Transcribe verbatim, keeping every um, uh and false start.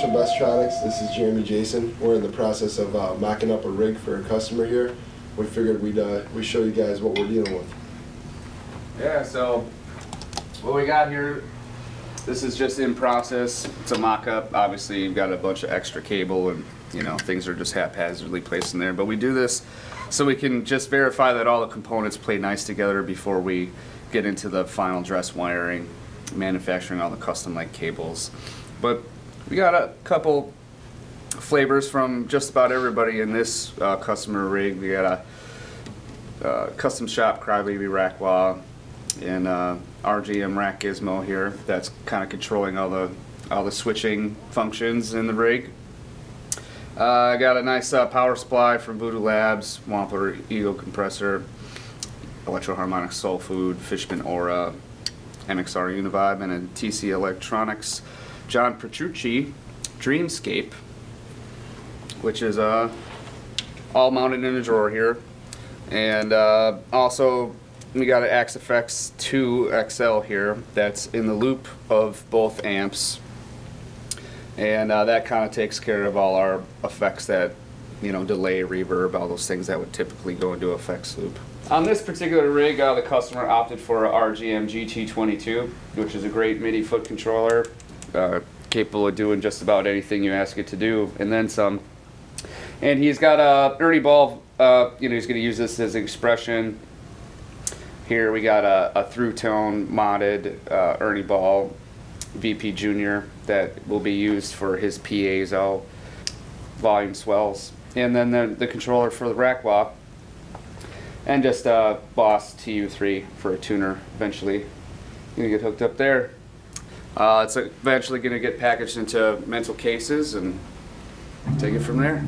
Thomas from Best-Tronics. This is Jeremy Jason. We're in the process of uh, mocking up a rig for a customer here. We figured we'd uh, we show you guys what we're dealing with. Yeah, so what we got here, this is just in process. It's a mock-up. Obviously, you've got a bunch of extra cable and, you know, things are just haphazardly placed in there. But we do this so we can just verify that all the components play nice together before we get into the final dress wiring, manufacturing all the custom like cables. But we got a couple flavors from just about everybody in this uh, customer rig. We got a uh, custom shop Cry Baby Rack Wah and uh, R G M Rack Gizmo here. That's kind of controlling all the all the switching functions in the rig. I uh, got a nice uh, power supply from Voodoo Labs, Wampler Ego Compressor, Electro Harmonic Soul Food, Fishman Aura, M X R Univibe, and a T C Electronics John Petrucci Dreamscape, which is uh, all mounted in a drawer here. And uh, also we got an Axe F X two X L here that's in the loop of both amps, and uh, that kind of takes care of all our effects that, you know, delay, reverb, all those things that would typically go into effects loop. On this particular rig, uh, the customer opted for a R J M G T twenty-two, which is a great MIDI foot controller, uh, capable of doing just about anything you ask it to do, and then some. And he's got a Ernie Ball, uh, you know, he's going to use this as an expression. Here we got a, a through-tone modded uh, Ernie Ball V P Junior that will be used for his piezo volume swells. And then the, the controller for the Rack Wah. And just a uh, Boss T U three for a tuner. Eventually, gonna get hooked up there. Uh, it's eventually gonna get packaged into Mental Cases and take it from there.